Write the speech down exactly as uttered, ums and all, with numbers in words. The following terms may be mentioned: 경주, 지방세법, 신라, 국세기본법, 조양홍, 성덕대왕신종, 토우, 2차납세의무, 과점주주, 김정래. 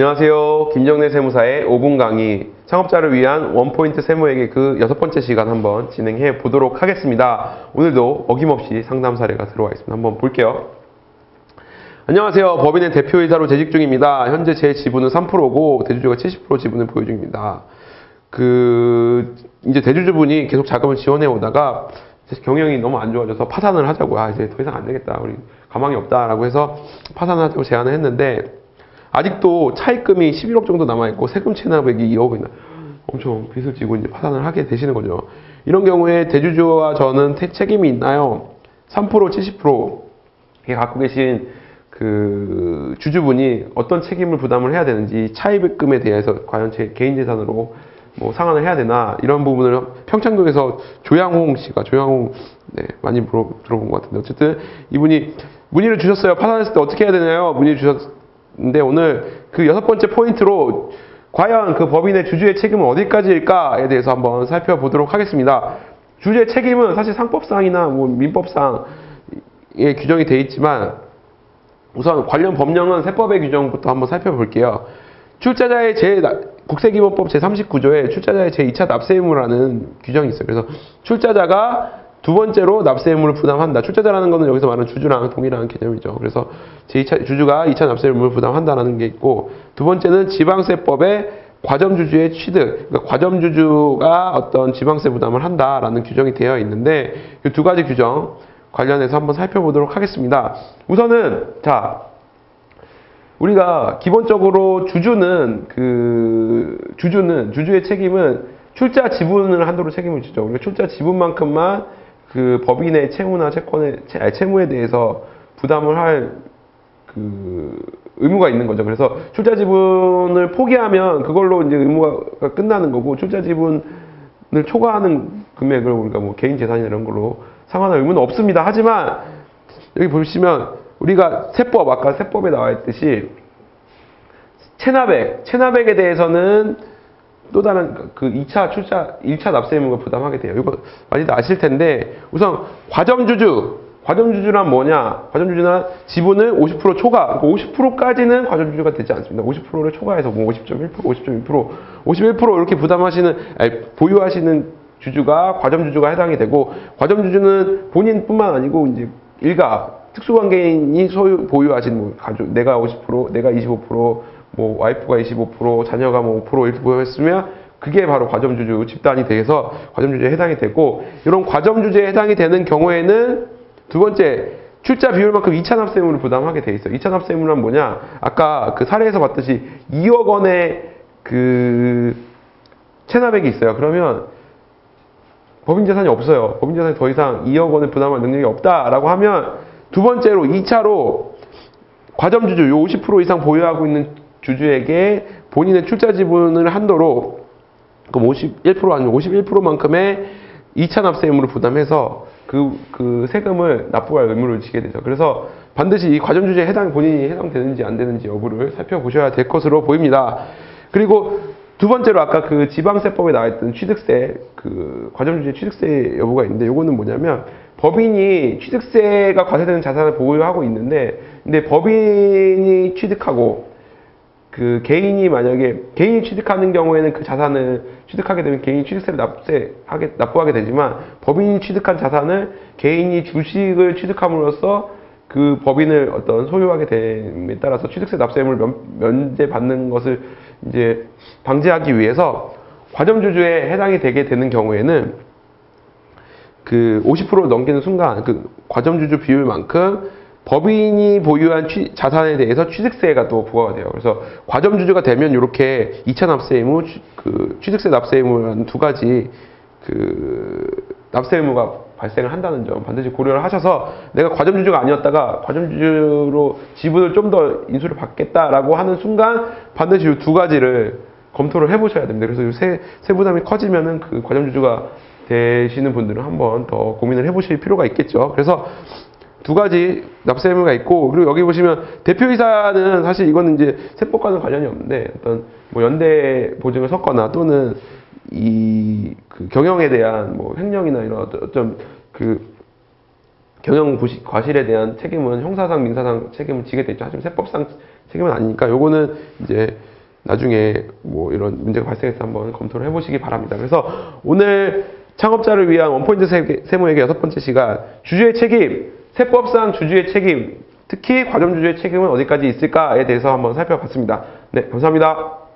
안녕하세요. 김정래 세무사의 오 분 강의, 창업자를 위한 원포인트 세무회계 그 여섯 번째 시간 한번 진행해 보도록 하겠습니다. 오늘도 어김없이 상담 사례가 들어와 있습니다. 한번 볼게요. 안녕하세요. 법인의 대표이사로 재직 중입니다. 현재 제 지분은 삼 퍼센트고 대주주가 칠십 퍼센트 지분을 보유 중입니다. 그 이제 대주주분이 계속 자금을 지원해 오다가 경영이 너무 안 좋아져서 파산을 하자고, 아 이제 더 이상 안 되겠다, 우리 가망이 없다라고 해서 파산을 하자고 제안을 했는데, 아직도 차입금이 십일억 정도 남아있고 세금 체납액이 이억이나 엄청 빚을 지고 이제 파산을 하게 되시는 거죠. 이런 경우에 대주주와 저는 책임이 있나요? 삼 퍼센트, 칠십 퍼센트 갖고 계신 그 주주분이 어떤 책임을 부담을 해야 되는지, 차입금에 대해서 과연 제 개인 재산으로 뭐 상환을 해야 되나, 이런 부분을 평창동에서 조양홍 씨가 조양홍 네, 많이 물어, 들어본 것 같은데, 어쨌든 이분이 문의를 주셨어요. 파산했을 때 어떻게 해야 되나요? 문의를 주셨 근데 오늘 그 여섯 번째 포인트로 과연 그 법인의 주주의 책임은 어디까지일까에 대해서 한번 살펴보도록 하겠습니다. 주주의 책임은 사실 상법상이나 뭐 민법상에 규정이 되어 있지만, 우선 관련 법령은 세법의 규정부터 한번 살펴볼게요. 출자자의 제 국세기본법 제삼십구 조에 출자자의 제이 차 납세의무라는 규정이 있어요. 그래서 출자자가 두 번째로 납세의무를 부담한다. 출자자라는 것은 여기서 말하는 주주랑 동일한 개념이죠. 그래서 제이 차 주주가 이 차 납세의무를 부담한다는 게 있고, 두 번째는 지방세법의 과점주주의 취득, 그러니까 과점주주가 어떤 지방세 부담을 한다라는 규정이 되어 있는데, 이 두 가지 규정 관련해서 한번 살펴보도록 하겠습니다. 우선은 자, 우리가 기본적으로 주주는 그 주주는 주주의 책임은 출자 지분을 한도로 책임을 지죠. 우리가 출자 지분만큼만 그 법인의 채무나 채권에, 채, 채무에 대해서 부담을 할 그 의무가 있는 거죠. 그래서 출자 지분을 포기하면 그걸로 이제 의무가 끝나는 거고, 출자 지분을 초과하는 금액을 우리가 뭐 개인 재산 이런 걸로 상환할 의무는 없습니다. 하지만 여기 보시면 우리가 세법, 아까 세법에 나와 있듯이 체납액, 체납액에 대해서는 또 다른 그 이 차 출자, 일 차 납세 의무가 부담하게 돼요. 이거 많이들 아실 텐데, 우선 과점주주, 과점주주란 뭐냐? 과점주주는 지분을 오십 퍼센트 초과, 오십 퍼센트까지는 과점주주가 되지 않습니다. 오십 퍼센트를 초과해서 뭐 오십 점 일 퍼센트, 오십 점 이 퍼센트, 오십일 퍼센트 이렇게 부담하시는, 아니, 보유하시는 주주가 과점주주가 해당이 되고, 과점주주는 본인뿐만 아니고 이제 일가, 특수관계인이 소유 보유하신 뭐 가족, 내가 오십 퍼센트, 내가 이십오 퍼센트, 뭐 와이프가 이십오 퍼센트, 자녀가 뭐 오 퍼센트 이렇게 보였으면 그게 바로 과점주주 집단이 돼서 과점주주에 해당이 되고, 이런 과점주주에 해당이 되는 경우에는 두 번째 출자 비율만큼 이 차 납세의무를 부담하게 돼 있어요. 이 차 납세의무란 뭐냐? 아까 그 사례에서 봤듯이 이억 원의 그 체납액이 있어요. 그러면 법인재산이 없어요. 법인재산이 더 이상 이억 원을 부담할 능력이 없다라고 하면, 두 번째로 이 차로 과점주주, 요 오십 퍼센트 이상 보유하고 있는 주주에게 본인의 출자 지분을 한도로 그럼 오십일 퍼센트 아니면 오십일 퍼센트만큼의 이 차 납세 의무를 부담해서 그, 그 세금을 납부할 의무를 지게 되죠. 그래서 반드시 이 과점주주에 해당, 본인이 해당되는지 안 되는지 여부를 살펴보셔야 될 것으로 보입니다. 그리고 두 번째로 아까 그 지방세법에 나와있던 취득세, 그 과점주주의 취득세 여부가 있는데, 요거는 뭐냐면 법인이 취득세가 과세되는 자산을 보유하고 있는데, 근데 법인이 취득하고 그 개인이 만약에 개인이 취득하는 경우에는 그 자산을 취득하게 되면 개인이 취득세를 납세하게 납부하게 되지만, 법인이 취득한 자산을 개인이 주식을 취득함으로써 그 법인을 어떤 소유하게 됨에 따라서 취득세 납세임을 면제받는 것을 이제 방지하기 위해서 과점주주에 해당이 되게 되는 경우에는 그 오십 퍼센트를 넘기는 순간 그 과점주주 비율만큼 법인이 보유한 취, 자산에 대해서 취득세가 또 부과가 돼요. 그래서 과점주주가 되면 이렇게 이 차 납세의무, 그 취득세 납세의무라는 두 가지 그 납세의무가 발생을 한다는 점 반드시 고려를 하셔서, 내가 과점주주가 아니었다가 과점주주로 지분을 좀 더 인수를 받겠다라고 하는 순간 반드시 이 두 가지를 검토를 해보셔야 됩니다. 그래서 이 세, 세 부담이 커지면은 그 과점주주가 되시는 분들은 한번 더 고민을 해보실 필요가 있겠죠. 그래서 두 가지 납세 의무가 있고, 그리고 여기 보시면 대표이사는 사실 이거는 이제 세법과는 관련이 없는데, 어떤 뭐 연대 보증을 섰거나 또는 이 그 경영에 대한 뭐 횡령이나 이런 어떤 그 경영 부실, 과실에 대한 책임은 형사상, 민사상 책임을 지게 돼 있죠. 하지만 세법상 책임은 아니니까 요거는 이제 나중에 뭐 이런 문제가 발생해서 한번 검토를 해보시기 바랍니다. 그래서 오늘 창업자를 위한 원포인트 세무회계 여섯 번째 시간, 주주의 책임, 세법상 주주의 책임, 특히 과점주주의 책임은 어디까지 있을까에 대해서 한번 살펴봤습니다. 네, 감사합니다.